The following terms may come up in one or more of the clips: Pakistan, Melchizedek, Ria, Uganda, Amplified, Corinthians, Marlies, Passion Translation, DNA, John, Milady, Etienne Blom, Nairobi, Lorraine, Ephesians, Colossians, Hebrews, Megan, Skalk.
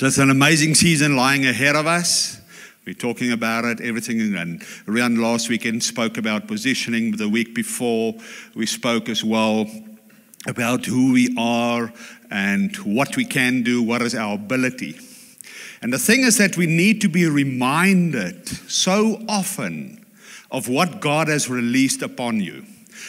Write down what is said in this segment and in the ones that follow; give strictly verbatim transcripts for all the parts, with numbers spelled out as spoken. There's an amazing season lying ahead of us. We're talking about it, everything. And Rian last weekend spoke about positioning. The week before, we spoke as well about who we are and what we can do, what is our ability. And the thing is that we need to be reminded so often of what God has released upon you,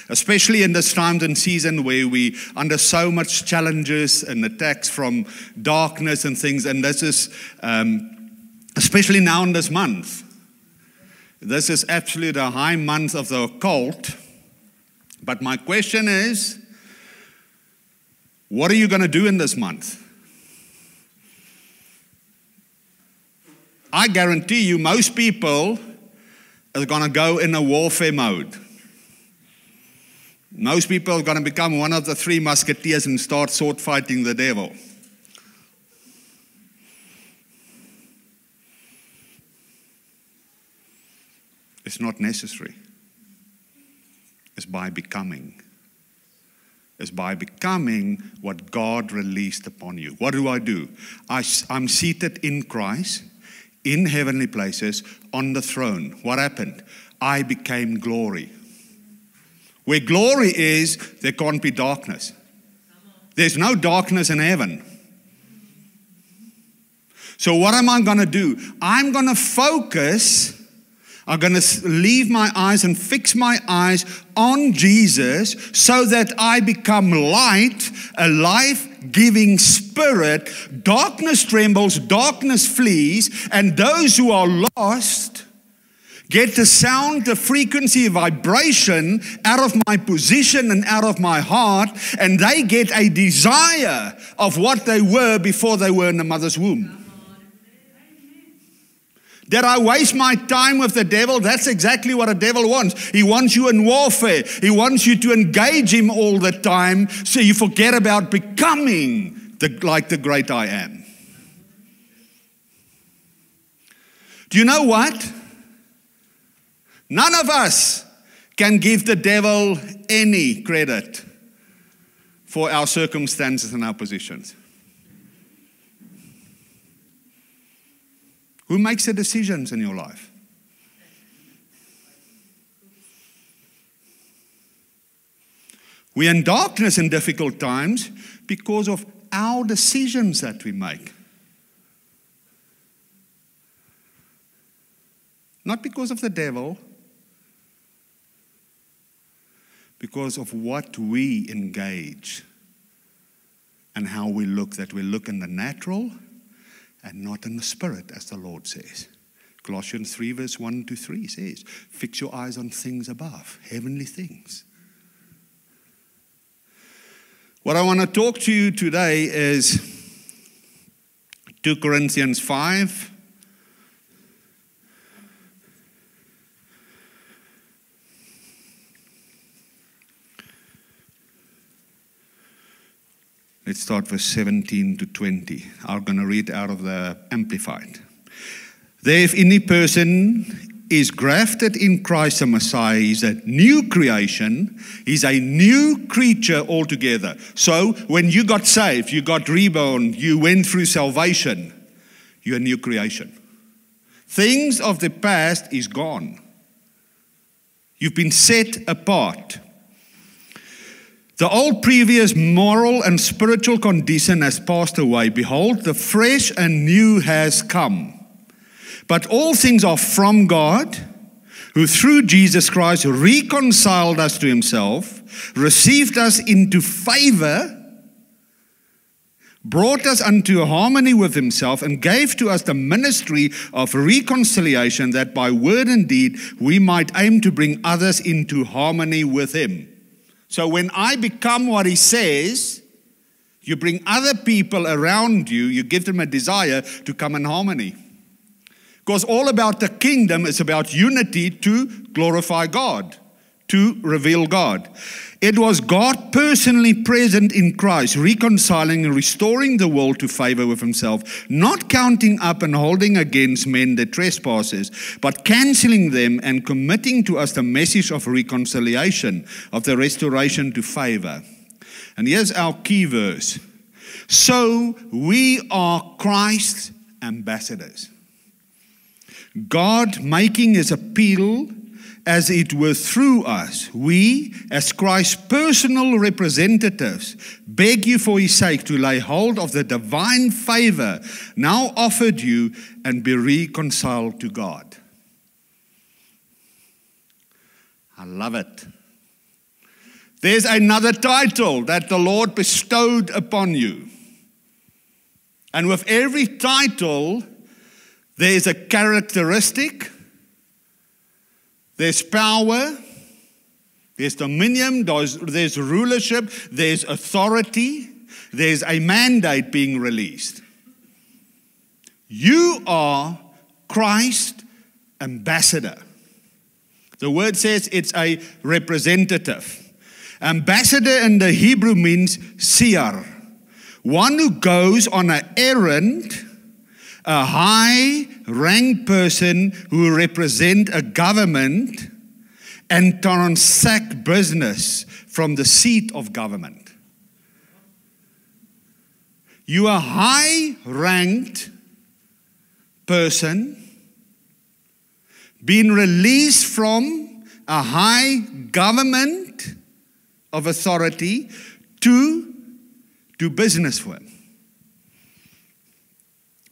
especially in this time and season where we under so much challenges and attacks from darkness and things. And this is, um, especially now in this month, this is absolutely a high month of the occult. But my question is, what are you going to do in this month? I guarantee you most people are going to go in a warfare mode. Most people are going to become one of the three musketeers and start sword fighting the devil. It's not necessary. It's by becoming. It's by becoming what God released upon you. What do I do? I, I'm seated in Christ, in heavenly places, on the throne. What happened? I became glory. Where glory is, there can't be darkness. There's no darkness in heaven. So what am I going to do? I'm going to focus. I'm going to leave my eyes and fix my eyes on Jesus so that I become light, a life-giving spirit. Darkness trembles, darkness flees, and those who are lost get the sound, the frequency, vibration out of my position and out of my heart, and they get a desire of what they were before they were in the mother's womb. Did I waste my time with the devil? That's exactly what a devil wants. He wants you in warfare. He wants you to engage him all the time so you forget about becoming the, like the great I am. Do you know what? None of us can give the devil any credit for our circumstances and our positions. Who makes the decisions in your life? We're in darkness in difficult times because of our decisions that we make. Not because of the devil. Because of what we engage and how we look, that we look in the natural and not in the spirit, as the Lord says. Colossians three, verse one to three says, fix your eyes on things above, heavenly things. What I want to talk to you today is two Corinthians five. Let's start with seventeen to twenty. I'm going to read out of the Amplified. There, if any person is grafted in Christ the Messiah, he's a new creation, he's a new creature altogether. So when you got saved, you got reborn, you went through salvation, you're a new creation. Things of the past is gone. You've been set apart. The old previous moral and spiritual condition has passed away. Behold, the fresh and new has come. But all things are from God, who through Jesus Christ reconciled us to himself, received us into favor, brought us unto harmony with himself, and gave to us the ministry of reconciliation, that by word and deed we might aim to bring others into harmony with him. So when I become what he says, you bring other people around you, you give them a desire to come in harmony. Because all about the kingdom is about unity to glorify God, to reveal God. It was God personally present in Christ, reconciling and restoring the world to favor with himself, not counting up and holding against men their trespasses, but cancelling them and committing to us the message of reconciliation, of the restoration to favor. And here's our key verse. So we are Christ's ambassadors, God making his appeal as it were through us. We, as Christ's personal representatives, beg you for his sake to lay hold of the divine favor now offered you and be reconciled to God. I love it. There's another title that the Lord bestowed upon you. And with every title, there's a characteristic, there's power, there's dominion, there's, there's rulership, there's authority, there's a mandate being released. You are Christ's ambassador. The word says it's a representative. Ambassador in the Hebrew means seer, one who goes on an errand, a high-ranked person who represents a government and transact business from the seat of government. You are a high-ranked person being released from a high government of authority to do business for him.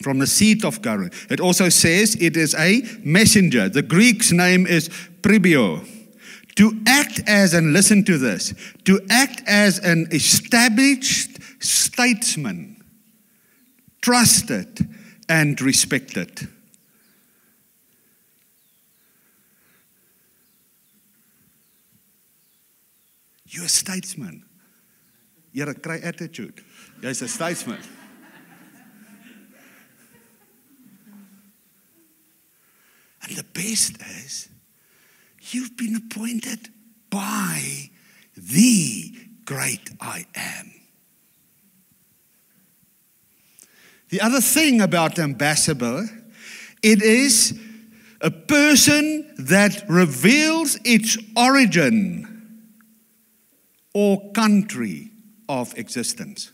From the seat of government. It also says it is a messenger. The Greek's name is pribio. To act as, and listen to this, to act as an established statesman, trusted and respected. You're a statesman. You're a cry attitude. You're a statesman. And the best is, you've been appointed by the great I am. The other thing about ambassador, it is a person that reveals its origin or country of existence.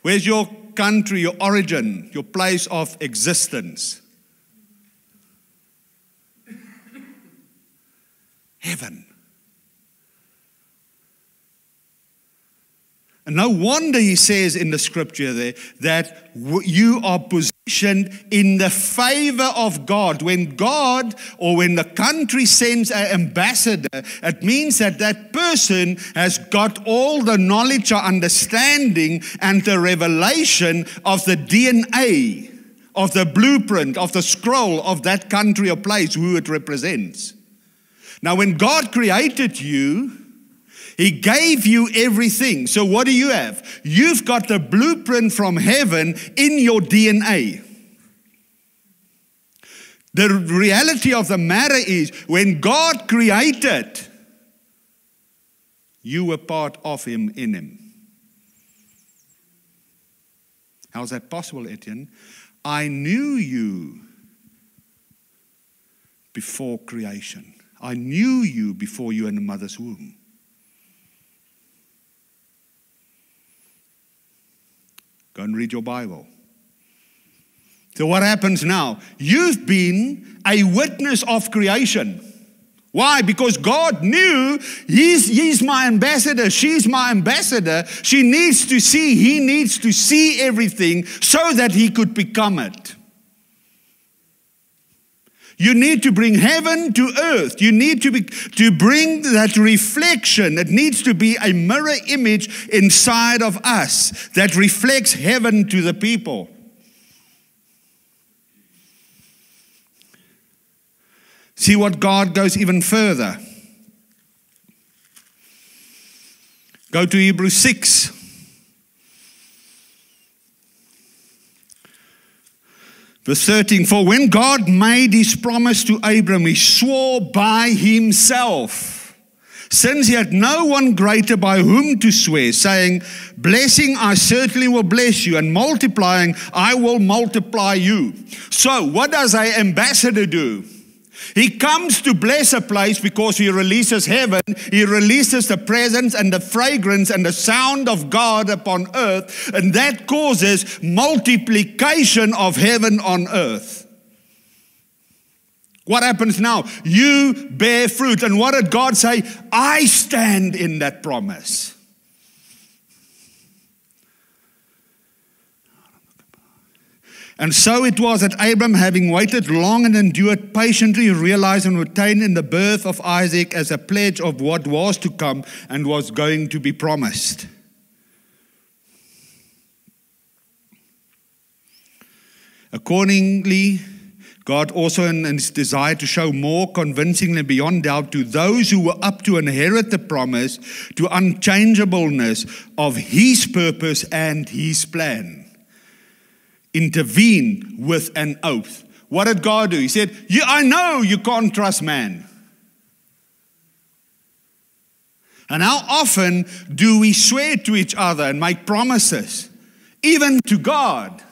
Where's your country, your origin, your place of existence? Heaven. And no wonder he says in the scripture there that you are positioned in the favor of God. When God or when the country sends an ambassador, it means that that person has got all the knowledge or understanding and the revelation of the D N A, of the blueprint, of the scroll of that country or place who it represents. Now, when God created you, he gave you everything. So what do you have? You've got the blueprint from heaven in your D N A. The reality of the matter is, when God created, you were part of him, in him. How's that possible, Etienne? I knew you before creation. I knew you before you were in the mother's womb. Go and read your Bible. So what happens now? You've been a witness of creation. Why? Because God knew he's, he's my ambassador, she's my ambassador. She needs to see, he needs to see everything so that he could become it. You need to bring heaven to earth. You need to, be, to bring that reflection. It needs to be a mirror image inside of us that reflects heaven to the people. See what God goes even further. Go to Hebrews six. Verse thirteen, for when God made his promise to Abram, he swore by himself, since he had no one greater by whom to swear, saying, blessing I certainly will bless you, and multiplying I will multiply you. So what does an ambassador do? He comes to bless a place because he releases heaven. He releases the presence and the fragrance and the sound of God upon earth. And that causes multiplication of heaven on earth. What happens now? You bear fruit. And what did God say? I stand in that promise. And so it was that Abram, having waited long and endured patiently, realized and retained in the birth of Isaac as a pledge of what was to come and was going to be promised. Accordingly, God also in his desire to show more convincingly beyond doubt to those who were up to inherit the promise to unchangeableness of his purpose and his plan. Intervene with an oath. What did God do? He said, yeah, I know you can't trust man. And how often do we swear to each other and make promises, even to God?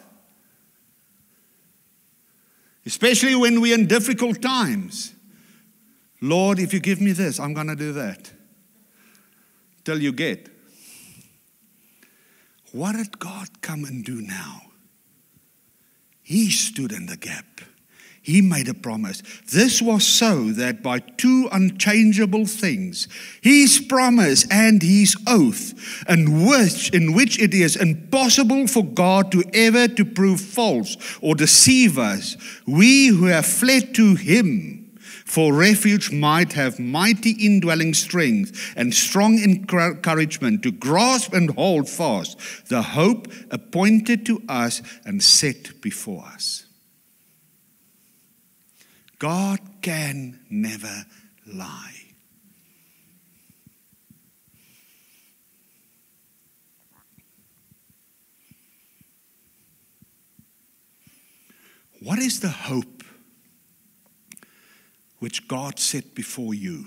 Especially when we're in difficult times. Lord, if you give me this, I'm going to do that. Till you get. What did God come and do now? He stood in the gap. He made a promise. This was so that by two unchangeable things, his promise and his oath, and which, in which it is impossible for God to ever to prove false or deceive us, we who have fled to him for refuge might have mighty indwelling strength and strong encouragement to grasp and hold fast the hope appointed to us and set before us. God can never lie. What is the hope which God set before you?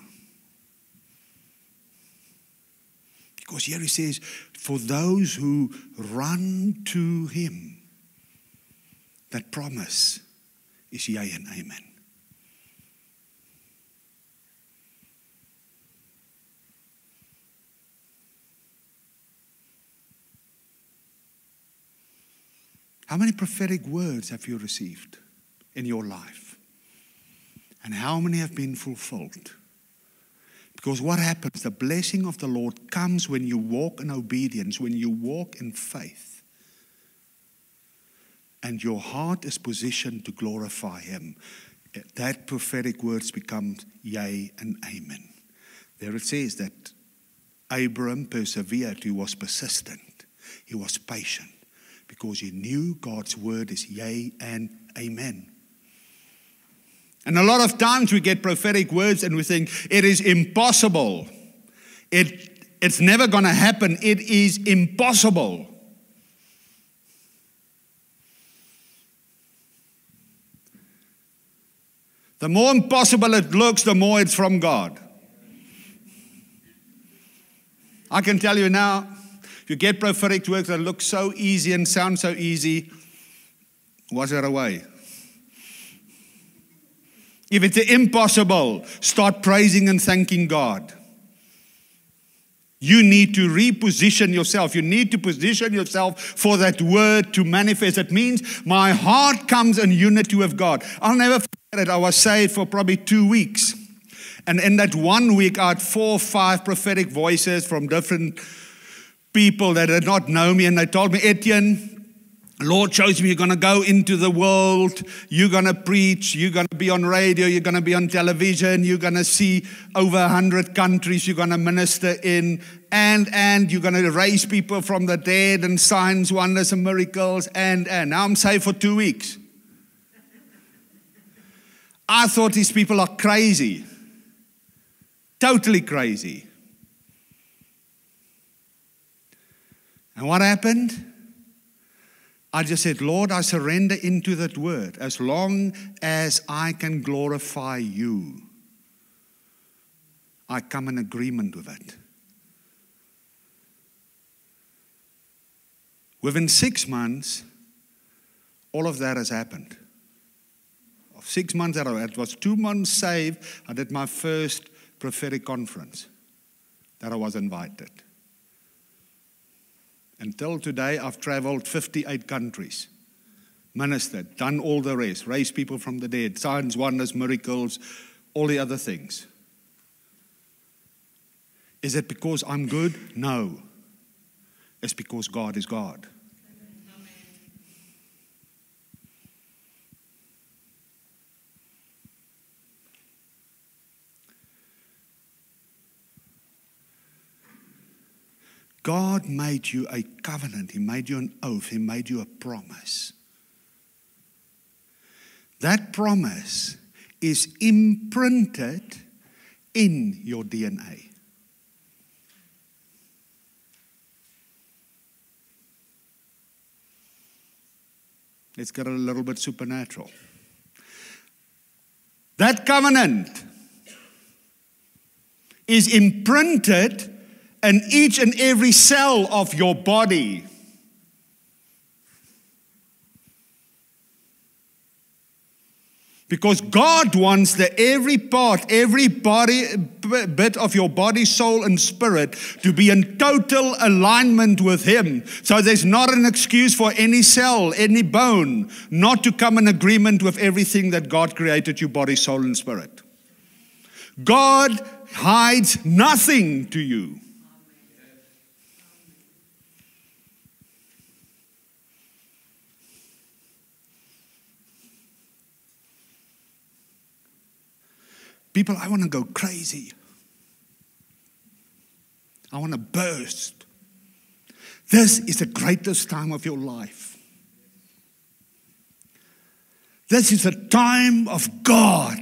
Because here he says, for those who run to him, that promise is yea and amen. How many prophetic words have you received in your life? And how many have been fulfilled? Because what happens? The blessing of the Lord comes when you walk in obedience, when you walk in faith. And your heart is positioned to glorify him. That prophetic words become yea and amen. There it says that Abram persevered. He was persistent. He was patient. Because he knew God's word is yea and amen. And a lot of times we get prophetic words and we think, it is impossible. It, it's never going to happen. It is impossible. The more impossible it looks, the more it's from God. I can tell you now, you get prophetic words that look so easy and sound so easy, wash it away. If it's impossible, start praising and thanking God. You need to reposition yourself. You need to position yourself for that word to manifest. It means my heart comes in unity with God. I'll never forget it. I was saved for probably two weeks. And in that one week, I had four or five prophetic voices from different people that did not know me, and they told me, Etienne, Lord chose me, you're going to go into the world, you're going to preach, you're going to be on radio, you're going to be on television, you're going to see over a hundred countries you're going to minister in, and, and you're going to raise people from the dead, and signs, wonders, and miracles, and, and. Now I'm saved for two weeks. I thought these people are crazy. Totally crazy. And what happened? I just said, Lord, I surrender into that word as long as I can glorify you. I come in agreement with it. Within six months, all of that has happened. Six months out of that. It was two months saved. I did my first prophetic conference that I was invited. Until today, I've traveled fifty-eight countries, ministered, done all the rest, raised people from the dead, signs, wonders, miracles, all the other things. Is it because I'm good? No. It's because God is God. Amen. God made you a covenant. He made you an oath. He made you a promise. That promise is imprinted in your D N A. Let's get a little bit supernatural. That covenant is imprinted in each and every cell of your body. Because God wants that every part, every body, bit of your body, soul, and spirit to be in total alignment with Him. So there's not an excuse for any cell, any bone, not to come in agreement with everything that God created you, body, soul, and spirit. God hides nothing to you. People, I want to go crazy. I want to burst. This is the greatest time of your life. This is the time of God,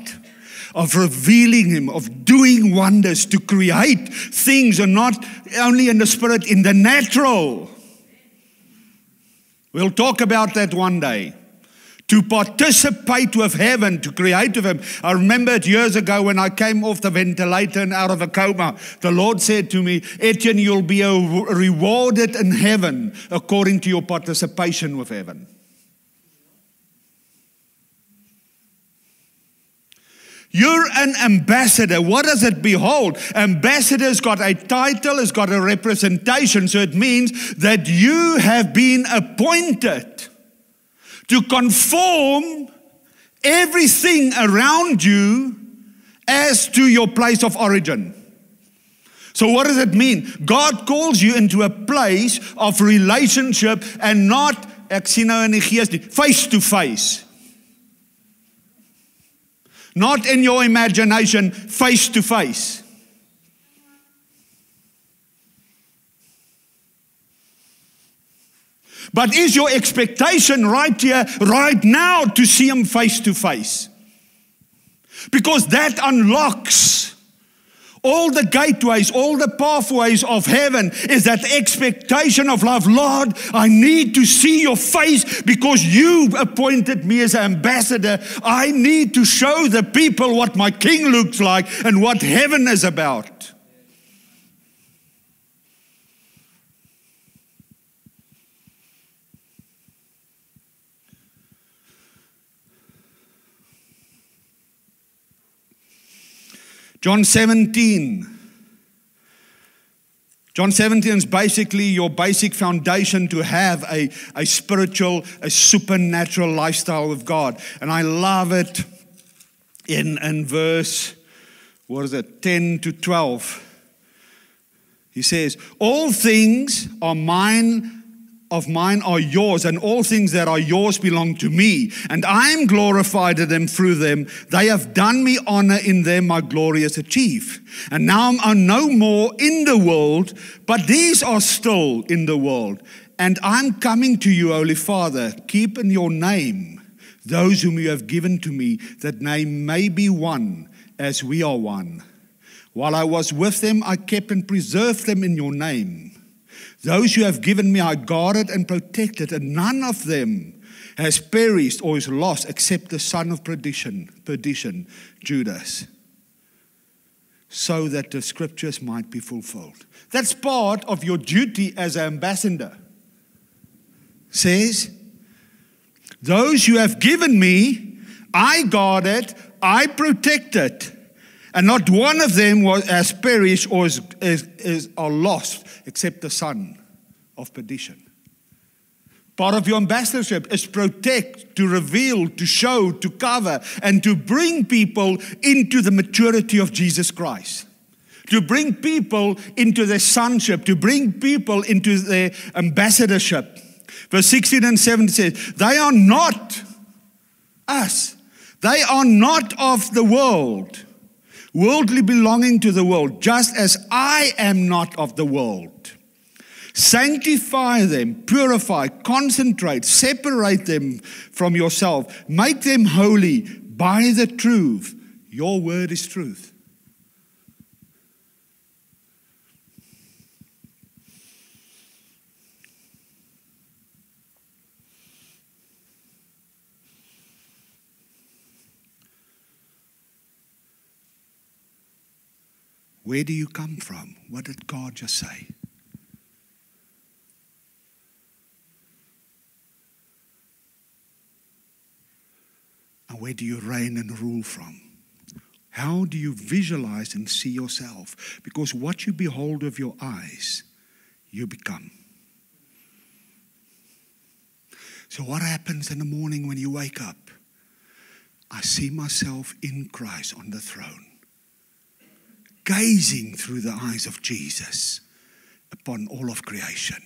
of revealing Him, of doing wonders, to create things, and not only in the spirit, in the natural. We'll talk about that one day. To participate with heaven, to create with Him. I remember it years ago when I came off the ventilator and out of a coma. The Lord said to me, Etienne, you'll be rewarded in heaven according to your participation with heaven. You're an ambassador. What does it behold? Ambassador's got a title, it's got a representation. So it means that you have been appointed to conform everything around you as to your place of origin. So what does it mean? God calls you into a place of relationship and not face to face. Not in your imagination, face to face. But is your expectation right here, right now, to see Him face to face? Because that unlocks all the gateways, all the pathways of heaven, is that expectation of love. Lord, I need to see your face because you appointed me as an ambassador. I need to show the people what my King looks like and what heaven is about. John seventeen. John seventeen is basically your basic foundation to have a, a spiritual, a supernatural lifestyle with God. And I love it in, in verse, what is it, ten to twelve. He says, all things are mine, of mine are yours, and all things that are yours belong to me, and I am glorified in them through them. They have done me honor in them, my glory is achieved. And now I am no more in the world, but these are still in the world. And I am coming to you, Holy Father, keep in your name those whom you have given to me, that they may be one as we are one. While I was with them, I kept and preserved them in your name. Those you have given me I guarded and protected, and none of them has perished or is lost except the son of perdition, perdition, Judas, so that the scriptures might be fulfilled. That's part of your duty as an ambassador. Says, those you have given me, I guard it, I protect it, and not one of them was, has perished or is, is, is, are lost except the son of perdition. Part of your ambassadorship is protect, to reveal, to show, to cover, and to bring people into the maturity of Jesus Christ. To bring people into their sonship, to bring people into their ambassadorship. Verse sixteen and seventeen says, they are not us. They are not of the world, worldly belonging to the world, just as I am not of the world. Sanctify them, purify, concentrate, separate them from yourself. Make them holy by the truth. Your word is truth. Where do you come from? What did God just say? And where do you reign and rule from? How do you visualize and see yourself? Because what you behold with your eyes, you become. So what happens in the morning when you wake up? I see myself in Christ on the throne, gazing through the eyes of Jesus upon all of creation.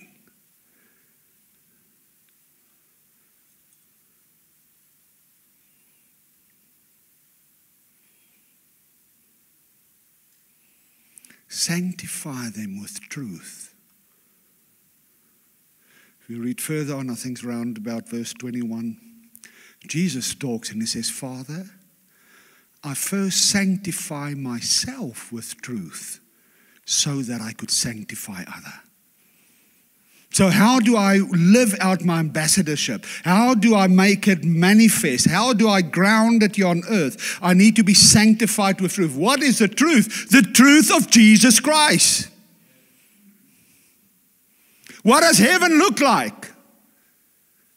Sanctify them with truth. If we read further on, I think it's around about verse twenty-one. Jesus talks and he says, Father, I first sanctify myself with truth so that I could sanctify others. So how do I live out my ambassadorship? How do I make it manifest? How do I ground it here on earth? I need to be sanctified with truth. What is the truth? The truth of Jesus Christ. What does heaven look like?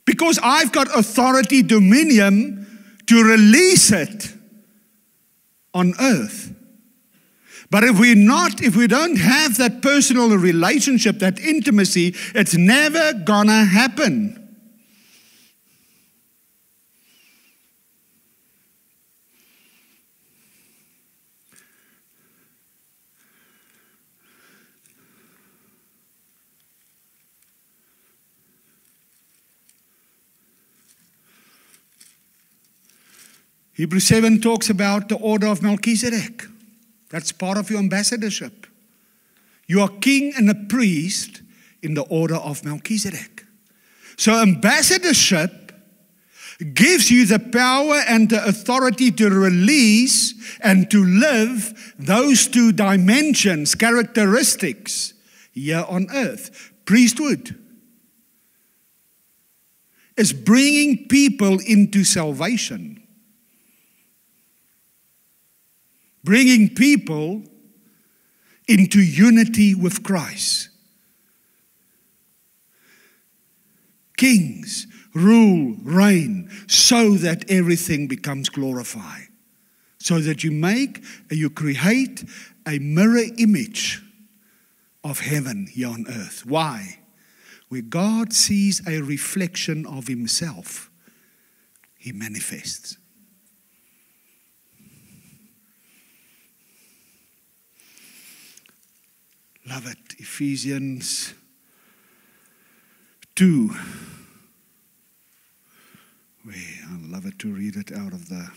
Because I've got authority, dominion to release it on earth. But if we're not, if we don't have that personal relationship, that intimacy, it's never gonna happen. Hebrews seven talks about the order of Melchizedek. That's part of your ambassadorship. You are king and a priest in the order of Melchizedek. So ambassadorship gives you the power and the authority to release and to live those two dimensions, characteristics here on earth. Priesthood is bringing people into salvation. Bringing people into unity with Christ. Kings rule, reign, so that everything becomes glorified. So that you make, you create a mirror image of heaven here on earth. Why? Where God sees a reflection of himself, he manifests. Love it. Ephesians two. I love it to read it out of the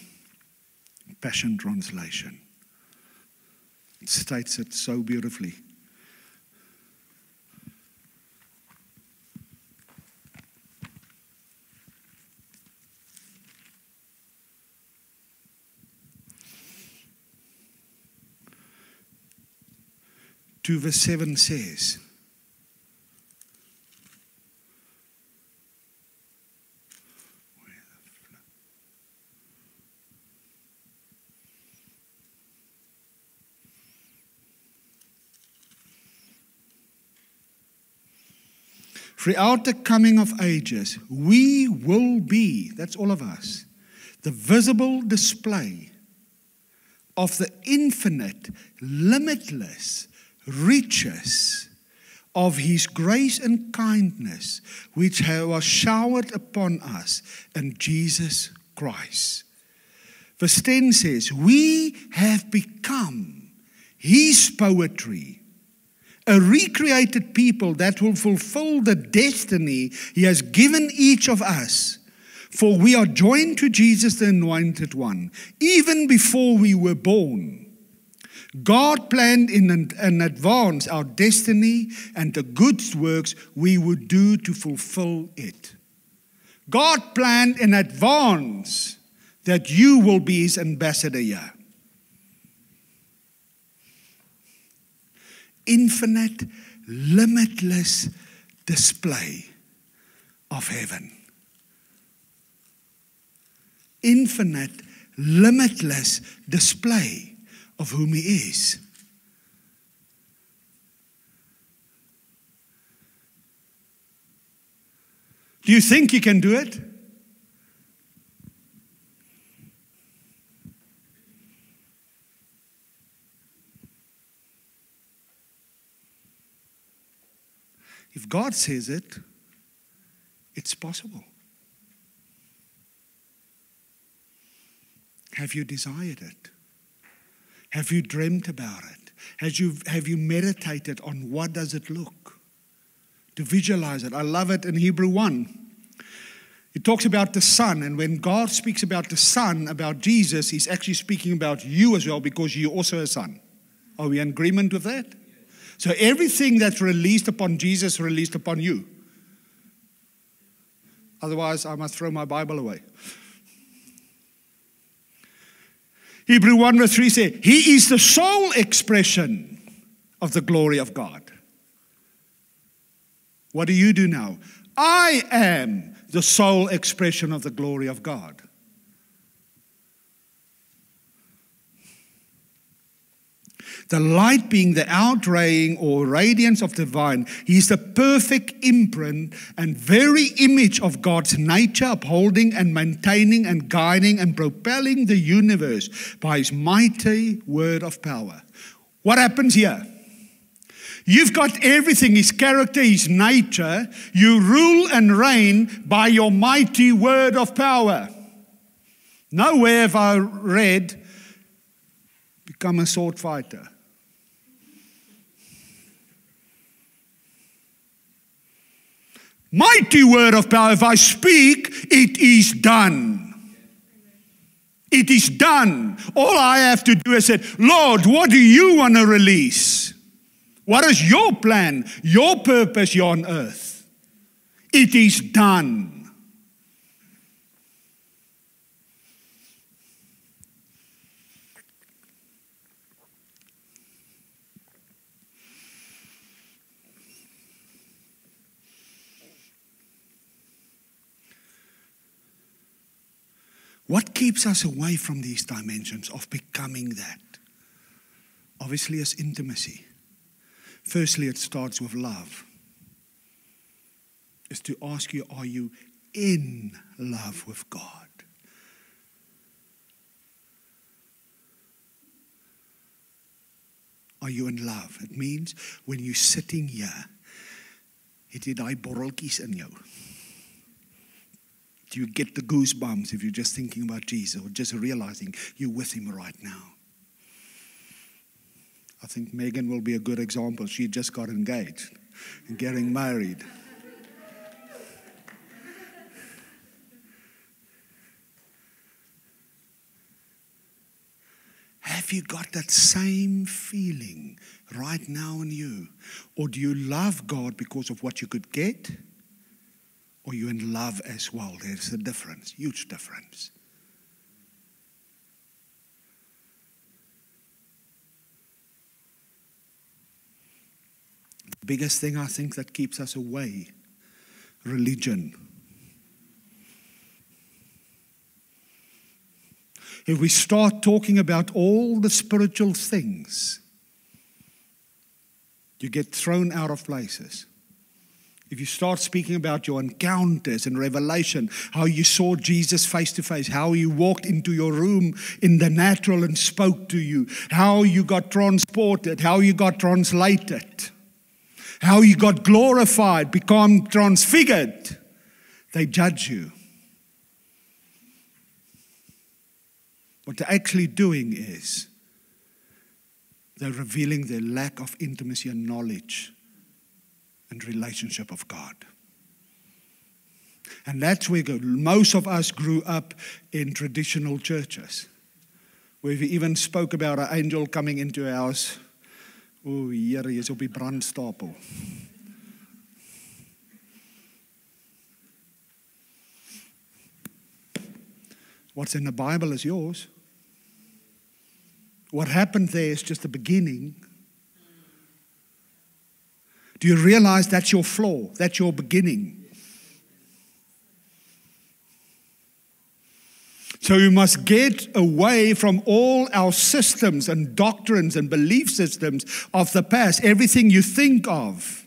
Passion Translation. It states it so beautifully. verse seven says, throughout the coming of ages, we will be, that's all of us, the visible display of the infinite, limitless riches of his grace and kindness, which was showered upon us in Jesus Christ. Verse ten says, we have become his poetry, a recreated people that will fulfill the destiny he has given each of us. For we are joined to Jesus, the Anointed One, even before we were born. God planned in, an, in advance our destiny and the good works we would do to fulfill it. God planned in advance that you will be his ambassador here. Infinite, limitless display of heaven. Infinite, limitless display of whom he is. Do you think you can do it? If God says it, it's possible. Have you desired it? Have you dreamt about it? Have you, have you meditated on what does it look? To visualize it. I love it in Hebrews one. It talks about the Son, and when God speaks about the Son, about Jesus, he's actually speaking about you as well, because you're also a son. Are we in agreement with that? So everything that's released upon Jesus, released upon you. Otherwise, I must throw my Bible away. Hebrews one verse three says, he is the sole expression of the glory of God. What do you do now? I am the sole expression of the glory of God. The light being the outraying or radiance of the divine, he is the perfect imprint and very image of God's nature, upholding and maintaining and guiding and propelling the universe by his mighty word of power. What happens here? You've got everything, his character, his nature. You rule and reign by your mighty word of power. Nowhere have I read, become a sword fighter. Mighty word of power, if I speak, it is done. It is done. All I have to do is say, Lord, what do you want to release? What is your plan, your purpose here on earth? It is done. What keeps us away from these dimensions of becoming that? Obviously, it's intimacy. Firstly, it starts with love. It's to ask you, are you in love with God? Are you in love? It means when you're sitting here, het jy daai borreltjies in jou. Do you get the goosebumps if you're just thinking about Jesus or just realizing you're with him right now? I think Megan will be a good example. She just got engaged and getting married. Have you got that same feeling right now in you? Or do you love God because of what you could get? Or you're in love as well. There's a difference, huge difference. The biggest thing I think that keeps us away, religion. If we start talking about all the spiritual things, you get thrown out of places. If you start speaking about your encounters in Revelation, how you saw Jesus face to face, how he walked into your room in the natural and spoke to you, how you got transported, how you got translated, how you got glorified, become transfigured, they judge you. What they're actually doing is they're revealing their lack of intimacy and knowledge and relationship of God. And that's where most of us grew up in traditional churches, where we even spoke about an angel coming into ours. Oh, here he is, op die brandstapel. What's in the Bible is yours. What happened there is just the beginning. Do you realize that's your flaw? That's your beginning. So you must get away from all our systems and doctrines and belief systems of the past. Everything you think of,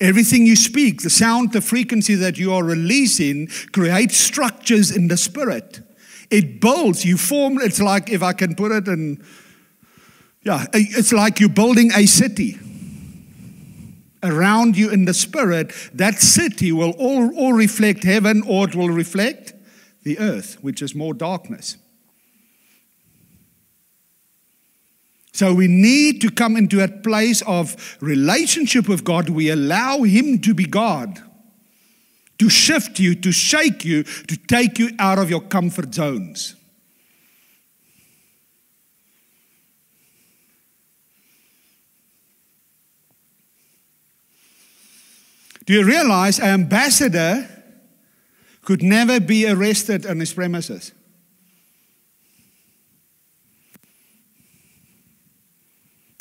everything you speak, the sound, the frequency that you are releasing creates structures in the spirit. It builds, you form, it's like, if I can put it in, yeah, it's like you're building a city around you in the spirit. That city will all, all reflect heaven, or it will reflect the earth, which is more darkness. So we need to come into a place of relationship with God. We allow him to be God, to shift you, to shake you, to take you out of your comfort zones. Do you realize an ambassador could never be arrested on his premises?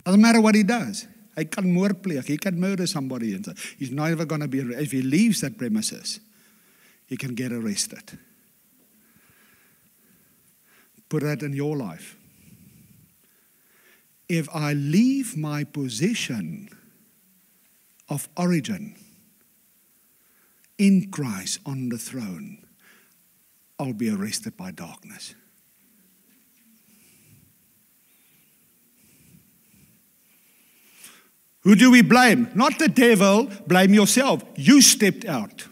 Doesn't matter what he does. He can moord pleeg, he can murder somebody. He's never going to be arrested. If he leaves that premises, he can get arrested. Put that in your life. If I leave my position of origin in Christ on the throne, I'll be arrested by darkness. Who do we blame? Not the devil. Blame yourself. You stepped out.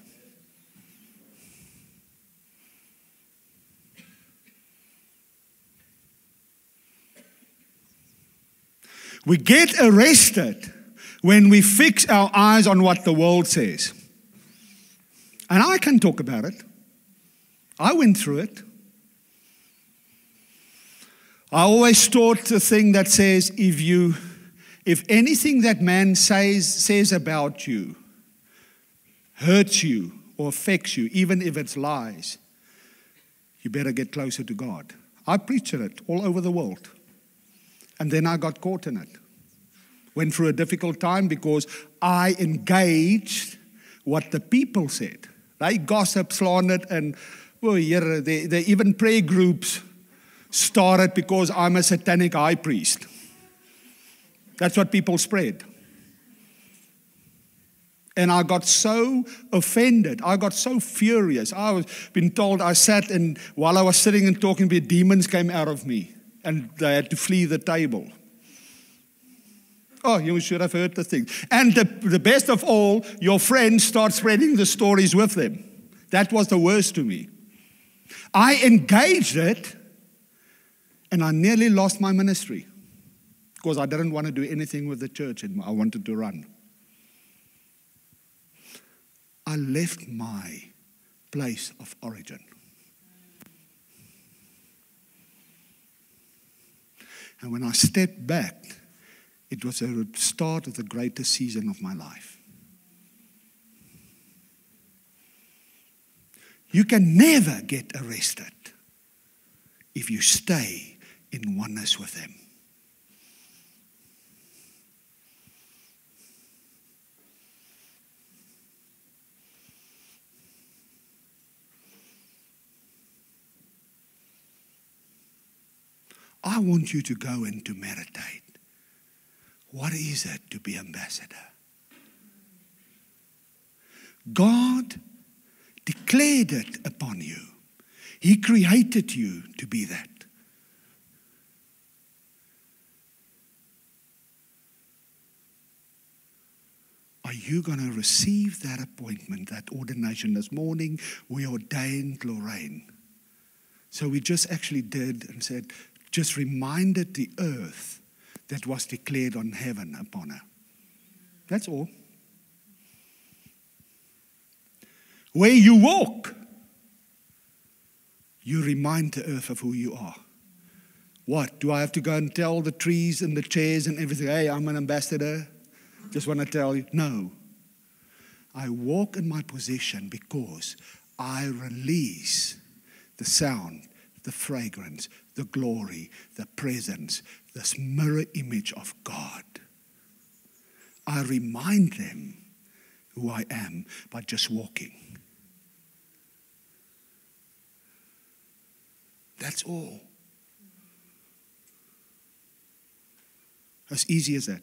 We get arrested when we fix our eyes on what the world says. And I can talk about it. I went through it. I always taught the thing that says, if you, if anything that man says, says about you hurts you or affects you, even if it's lies, you better get closer to God. I preached it all over the world. And then I got caught in it. Went through a difficult time because I engaged what the people said. They gossip, slandered, and oh, yeah, they, they even prayer groups started because I'm a satanic high priest. That's what people spread. And I got so offended. I got so furious. I was been told I sat and while I was sitting and talking, demons came out of me and they had to flee the table. Oh, you should have heard the thing. And the, the best of all, your friends start spreading the stories with them. That was the worst to me. I engaged it and I nearly lost my ministry. Because I didn't want to do anything with the church. I wanted to run. I left my place of origin. And when I stepped back, it was the start of the greatest season of my life. You can never get arrested if you stay in oneness with him. I want you to go and to meditate. What is it to be ambassador? God declared it upon you. He created you to be that. Are you going to receive that appointment, that ordination? This morning, we ordained Lorraine. So we just actually did and said, just reminded the earth that was declared on heaven upon her. That's all. Where you walk, you remind the earth of who you are. What? Do I have to go and tell the trees and the chairs and everything, hey, I'm an ambassador? Just want to tell you, no. I walk in my position because I release the sound, the fragrance, the glory, the presence, this mirror image of God. I remind them who I am by just walking. That's all. As easy as that.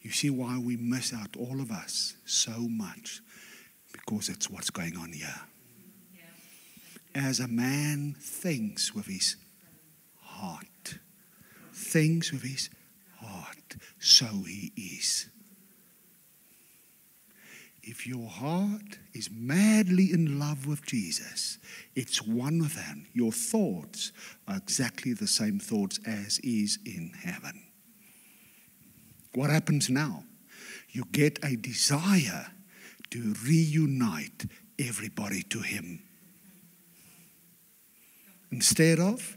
You see why we miss out, all of us, so much, because it's what's going on here. As a man thinks with his heart, thinks with his heart, so he is. If your heart is madly in love with Jesus, it's one with him. Your thoughts are exactly the same thoughts as is in heaven. What happens now? You get a desire to reunite everybody to him. Instead of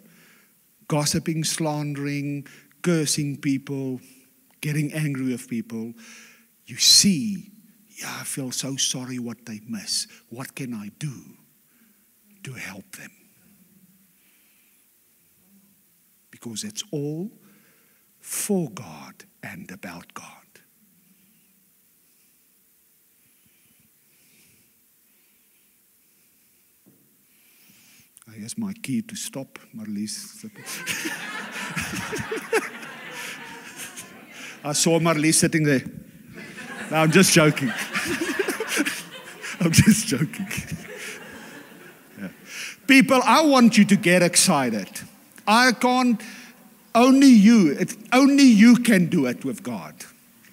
gossiping, slandering, cursing people, getting angry with people, you see, yeah, I feel so sorry what they miss. What can I do to help them? Because it's all for God and about God. Here's my key to stop, Marlies. I saw Marlies sitting there. No, I'm just joking. I'm just joking. Yeah. People, I want you to get excited. I can't, only you, it's, only you can do it with God.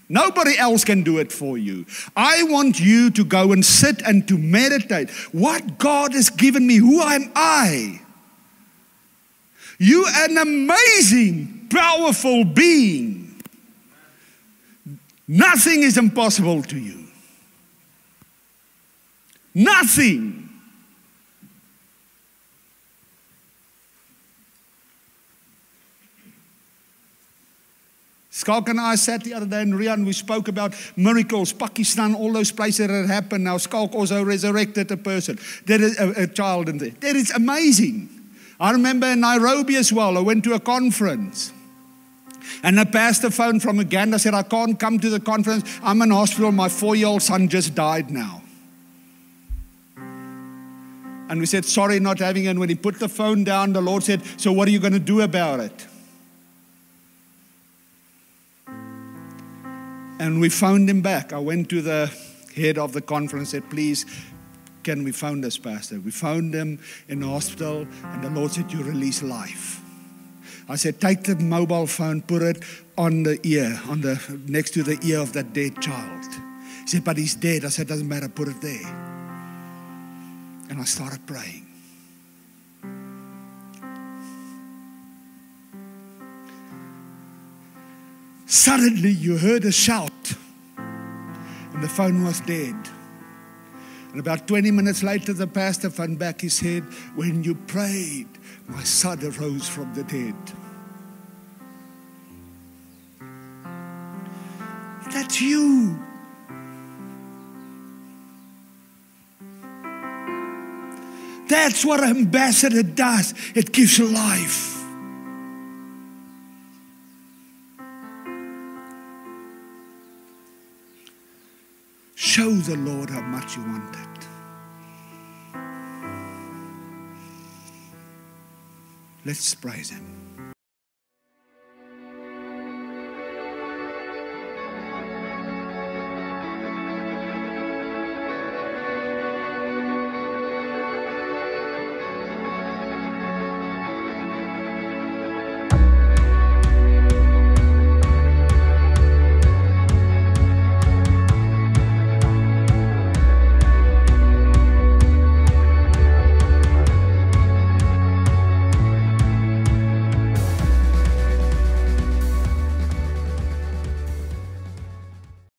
Nobody else can do it for you. I want you to go and sit and to meditate. What God has given me, who am I? You are an amazing, powerful being. Nothing is impossible to you. Nothing. Skalk and I sat the other day in Ria and we spoke about miracles, Pakistan, all those places that happened. Now Skalk also resurrected a person, there is a, a child in there. That is amazing. I remember in Nairobi as well, I went to a conference. And a pastor phoned from Uganda, said, I can't come to the conference. I'm in hospital. My four-year-old son just died now. And we said, sorry, not having it. And when he put the phone down, the Lord said, so what are you going to do about it? And we phoned him back. I went to the head of the conference and said, please, can we phone this pastor? We phoned him in the hospital, and the Lord said, you release life. I said, take the mobile phone, put it on the ear, on the next to the ear of that dead child. He said, but he's dead. I said, doesn't matter, put it there. And I started praying. Suddenly you heard a shout, and the phone was dead. And about twenty minutes later, the pastor found back his head. When you prayed, my son arose from the dead. That's you. That's what an ambassador does. It gives life. Show the Lord how much you want it. Let's praise Him.